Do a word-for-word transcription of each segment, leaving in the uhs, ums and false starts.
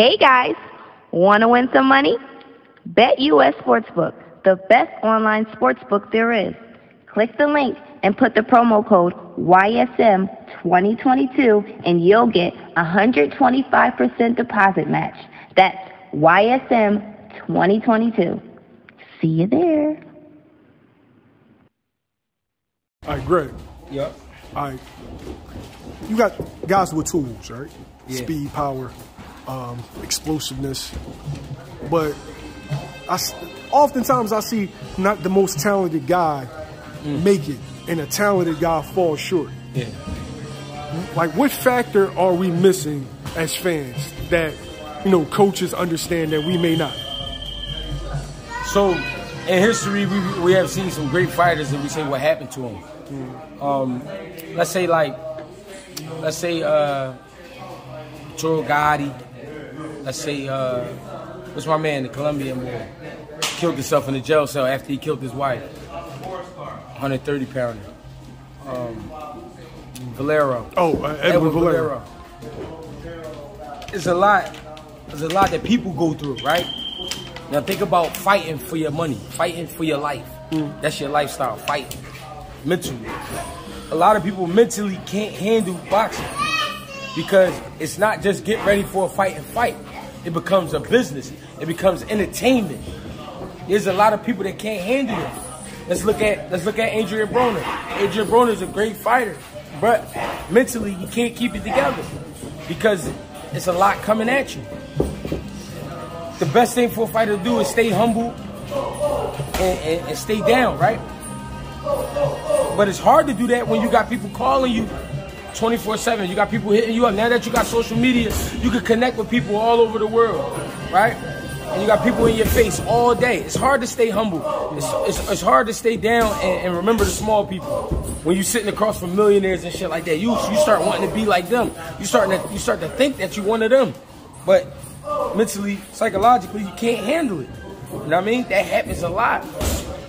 Hey guys, want to win some money? Bet U S Sportsbook, the best online sportsbook there is. Click the link and put the promo code Y S M twenty twenty-two and you'll get one hundred twenty-five percent deposit match. That's Y S M twenty twenty-two. See you there. All right, Greg. Yep. All right. You got guys with tools, right? Yeah. Speed, power, um, explosiveness. But I, oftentimes I see not the most talented guy mm. make it and a talented guy fall short. Yeah. Like, what factor are we missing as fans that, you know, coaches understand that we may not? So, in history, we, we have seen some great fighters and we say what happened to them. Mm. Um, let's say, like, let's say uh, Turo Gatti, let's say, uh, what's my man, the Colombian man, killed himself in the jail cell after he killed his wife. one hundred thirty pounder. Um, Valero. Oh, uh, Edward Valero. Valero. It's a lot. There's a lot that people go through, right? Now think about fighting for your money, fighting for your life. Mm. That's your lifestyle, fighting. Mentally. A lot of people mentally can't handle boxing because it's not just get ready for a fight and fight. It becomes a business. It becomes entertainment. There's a lot of people that can't handle it. Let's look at let's look at Andre Broner. Andre Broner is a great fighter, but mentally he can't keep it together because it's a lot coming at you. The best thing for a fighter to do is stay humble and, and, and stay down, right? But it's hard to do that when you got people calling you twenty-four seven. You got people hitting you up. Now that you got social media, you can connect with people all over the world, right? And you got people in your face all day. It's hard to stay humble. It's, it's, it's hard to stay down and, and remember the small people. When you're sitting across from millionaires and shit like that, you you start wanting to be like them. You start to, you start to think that you're one of them. But mentally, psychologically, you can't handle it. You know what I mean? That happens a lot.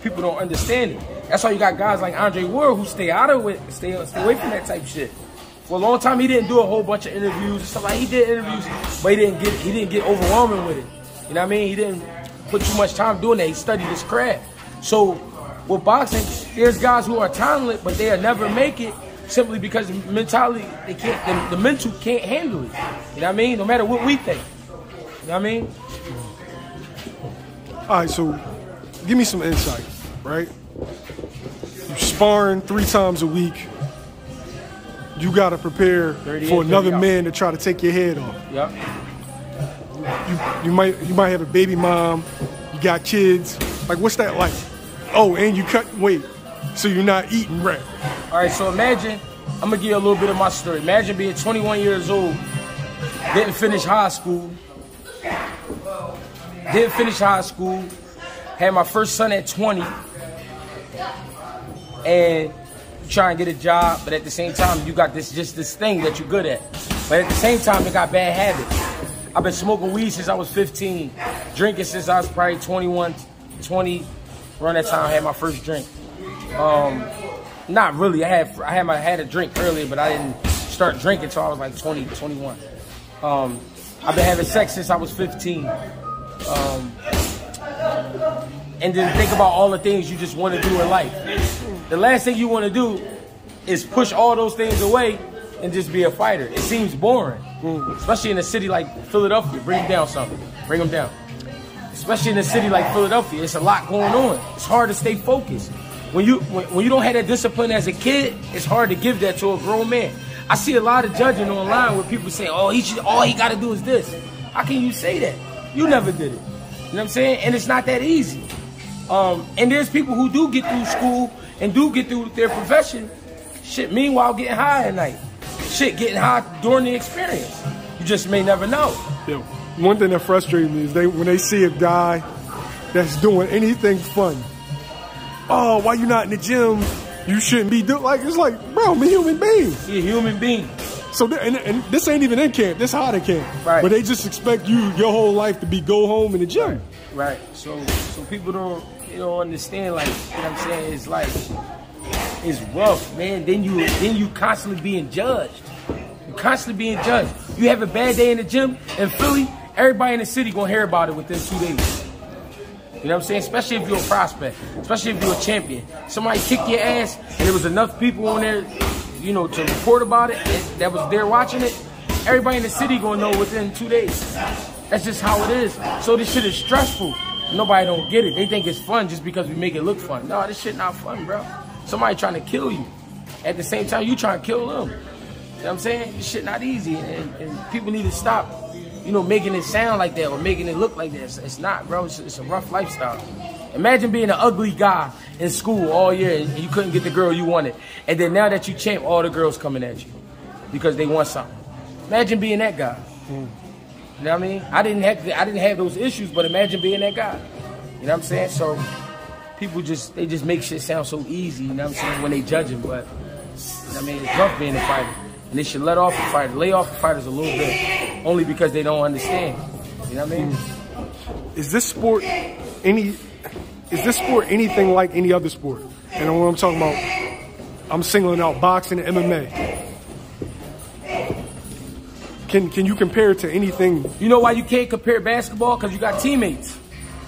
People don't understand it. That's why you got guys like Andre Ward who stay out of it, stay, stay away from that type of shit. For a long time, he didn't do a whole bunch of interviews and stuff. Like he did interviews, but he didn't get he didn't get overwhelming with it. You know what I mean? He didn't put too much time doing that. He studied his craft. So with boxing, there's guys who are talented, but they'll never make it simply because the mentality, they can't, the, the mental can't handle it. You know what I mean? No matter what we think. You know what I mean? All right, so give me some insight, right? You're sparring three times a week. You got to prepare for another man to try to take your head off. Yep. You, you might you might have a baby mom, you got kids. Like, what's that like? Oh, and you cut weight, so you're not eating right. All right, so imagine, I'm gonna give you a little bit of my story. Imagine being twenty-one years old, didn't finish high school, didn't finish high school, had my first son at twenty, and try and get a job, but at the same time, you got this just this thing that you're good at. But at the same time, you got bad habits. I've been smoking weed since I was fifteen, drinking since I was probably twenty-one, twenty, around that time I had my first drink. Um, not really, I had I had, my, had a drink earlier, but I didn't start drinking until I was like twenty, twenty-one. Um, I've been having sex since I was fifteen. Um, and then think about all the things you just want to do in life. The last thing you want to do is push all those things away and just be a fighter. It seems boring, especially in a city like Philadelphia. Bring them down something, bring them down. Especially in a city like Philadelphia, it's a lot going on. It's hard to stay focused. When you when, when you don't have that discipline as a kid, it's hard to give that to a grown man. I see a lot of judging online where people say, oh, he should, all he gotta do is this. How can you say that? You never did it. You know what I'm saying? And it's not that easy. Um, and there's people who do get through school and do get through their profession, shit, meanwhile getting high at night. Shit, getting high during the experience. You just may never know. Yeah. One thing that frustrates me is they when they see a guy that's doing anything fun. Oh, why you not in the gym? You shouldn't be doing, like, it's like, bro, I'm a human being. You're a human being. So, and, and this ain't even in camp, this hot in camp. Right. But they just expect you, your whole life to be go home in the gym. Right, right. So, so people don't, you don't understand, like, you know what I'm saying? It's like, it's rough, man. Then you then you constantly being judged. You're constantly being judged. You have a bad day in the gym in Philly, everybody in the city gonna hear about it within two days. You know what I'm saying? Especially if you're a prospect, especially if you're a champion. Somebody kicked your ass, and there was enough people on there, you know, to report about it, that was there watching it. Everybody in the city gonna know within two days. That's just how it is. So this shit is stressful. Nobody don't get it. They think it's fun just because we make it look fun. No, this shit not fun, bro. Somebody trying to kill you. At the same time, you trying to kill them. You know what I'm saying? This shit not easy, and, and people need to stop, you know, making it sound like that or making it look like that. It's, it's not, bro. It's, it's a rough lifestyle. Imagine being an ugly guy in school all year and you couldn't get the girl you wanted. And then now that you champ, all the girls coming at you because they want something. Imagine being that guy. Mm. You know what I mean? I didn't have I didn't have those issues, but imagine being that guy. You know what I'm saying? So people just, they just make shit sound so easy, you know what I'm saying, when they judging, but you know what I mean, it's rough being a fighter. And they should let off the fighters, lay off the fighters a little bit, only because they don't understand. You know what I mean? Is this sport any, is this sport anything like any other sport? And what I'm talking about, I'm singling out boxing and M M A. Can can you compare it to anything? You know why you can't compare basketball? Because you got teammates.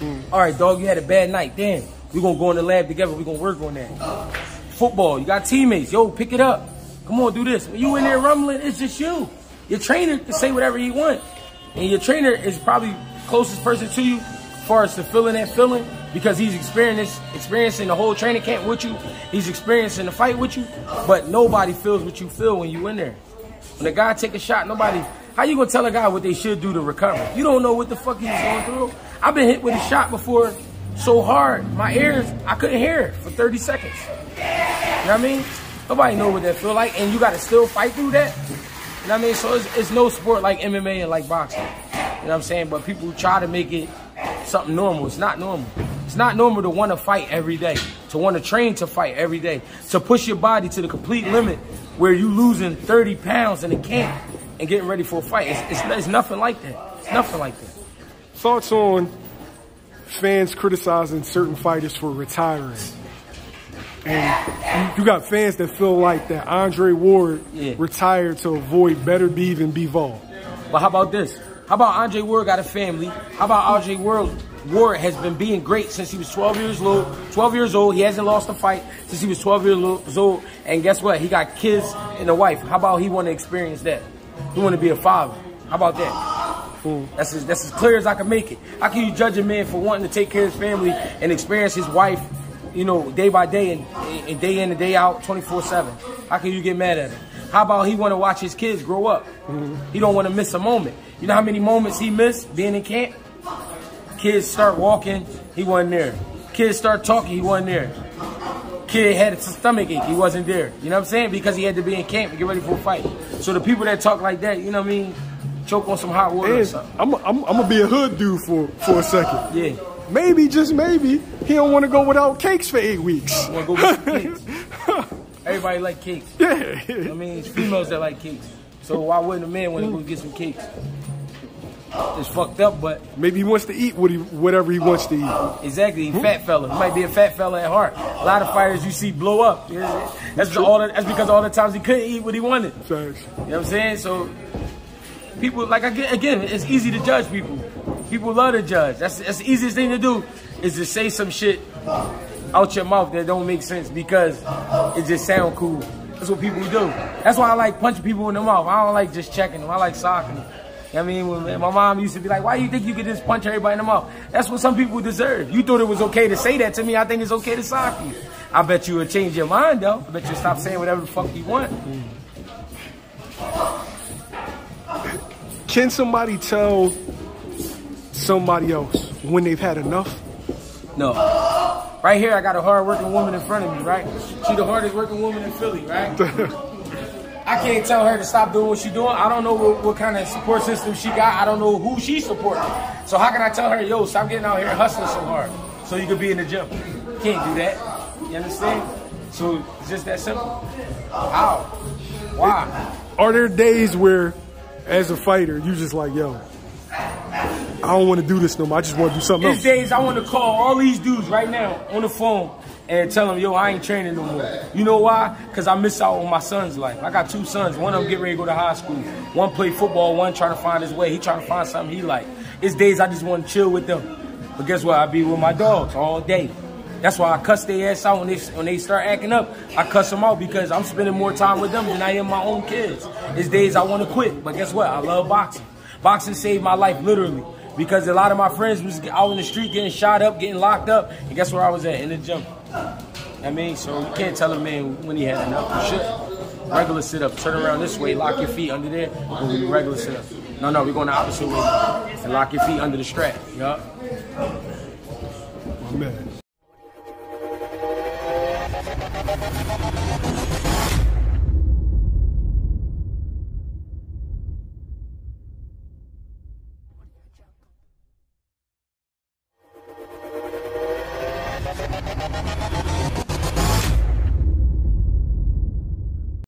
Mm. All right, dog, you had a bad night. Damn, we're going to go in the lab together. We're going to work on that. Football, you got teammates. Yo, pick it up. Come on, do this. When you in there rumbling, it's just you. Your trainer can say whatever he wants. And your trainer is probably the closest person to you as far as fulfilling that feeling because he's experiencing the whole training camp with you. He's experiencing the fight with you. But nobody feels what you feel when you in there. When a guy take a shot, nobody, how you gonna tell a guy what they should do to recover? You don't know what the fuck he was going through. I've been hit with a shot before so hard, my ears, I couldn't hear it for thirty seconds. You know what I mean? Nobody know what that feel like, and you gotta still fight through that. You know what I mean? So it's, it's no sport like M M A and like boxing. You know what I'm saying? But people try to make it something normal. It's not normal. It's not normal to wanna fight every day, to wanna train to fight every day, to push your body to the complete limit where you losing thirty pounds in a camp and getting ready for a fight. It's, it's, it's nothing like that. It's nothing like that. Thoughts on fans criticizing certain fighters for retiring? And you got fans that feel like that Andre Ward yeah. retired to avoid Better Beef and Bivol. But how about this? How about Andre Ward got a family? How about Andre Ward? Ward has been being great since he was twelve years old. twelve years old, he hasn't lost a fight since he was twelve years old. And guess what? He got kids and a wife. How about he want to experience that? He want to be a father. How about that? That's as, that's as clear as I can make it. How can you judge a man for wanting to take care of his family and experience his wife, you know, day by day and, and day in and day out, twenty-four seven? How can you get mad at him? How about he want to watch his kids grow up? He don't want to miss a moment. You know how many moments he missed being in camp? Kids start walking, he wasn't there. Kids start talking, he wasn't there. Kid had a stomach ache, he wasn't there. You know what I'm saying? Because he had to be in camp and get ready for a fight. So the people that talk like that, you know what I mean, choke on some hot water and or something. I'm, I'm, I'm gonna be a hood dude for, for a second. Yeah. Maybe, just maybe, he don't wanna go without cakes for eight weeks. Wanna go without cakes. Everybody like cakes. Yeah. You know what I mean, it's females that like cakes. So why wouldn't a man wanna go get some cakes? It's fucked up, but maybe he wants to eat what he, whatever he wants to eat. Exactly, hmm? Fat fella. He might be a fat fella at heart. A lot of fighters you see blow up. You know, that's all. The, that's because all the times he couldn't eat what he wanted. Facts. You know what I'm saying? So people, like I get, again, it's easy to judge people. People love to judge. That's that's the easiest thing to do is to say some shit out your mouth that don't make sense because it just sound cool. That's what people do. That's why I like punching people in the mouth. I don't like just checking them. I like socking them. I mean, when my mom used to be like, why do you think you could just punch everybody in the mouth? That's what some people deserve. You thought it was okay to say that to me. I think it's okay to sock you. I bet you would change your mind, though. I bet you'll stop saying whatever the fuck you want. Can somebody tell somebody else when they've had enough? No. Right here, I got a hard-working woman in front of me, right? She the hardest-working woman in Philly, right? I can't tell her to stop doing what she's doing. I don't know what, what kind of support system she got. I don't know who she's supporting. So how can I tell her, yo, stop getting out here and hustling so hard so you could be in the gym? You can't do that. You understand? So it's just that simple. How? Why? Are there days where, as a fighter, you just like, yo, I don't want to do this no more. I just want to do something else. There's days I want to call all these dudes right now on the phone and tell them, yo, I ain't training no more. You know why? Because I miss out on my son's life. I got two sons. One of them getting ready to go to high school. One play football. One trying to find his way. He trying to find something he like. It's days I just want to chill with them. But guess what? I be with my dogs all day. That's why I cuss their ass out when they, when they start acting up. I cuss them out because I'm spending more time with them than I am my own kids. It's days I want to quit. But guess what? I love boxing. Boxing saved my life, literally. Because a lot of my friends was out in the street getting shot up, getting locked up. And guess where I was at? In the gym. I mean, so you can't tell a man when he had enough. You should. Regular sit-up. Turn around this way. Lock your feet under there. Regular sit-up. No, no, we're going the opposite way. And lock your feet under the strap. Yup. Man.